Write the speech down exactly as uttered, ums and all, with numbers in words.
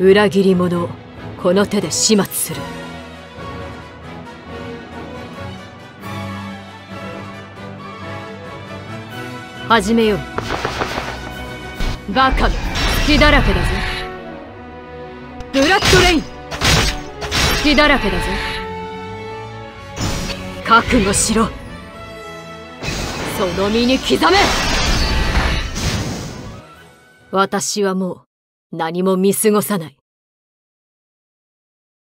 裏切り者をこの手で始末する。始めよう。バカが血だらけだぜ。ブラッドレイン、血だらけだぜ。覚悟しろ、その身に刻め。私はもう何も見過ごさない。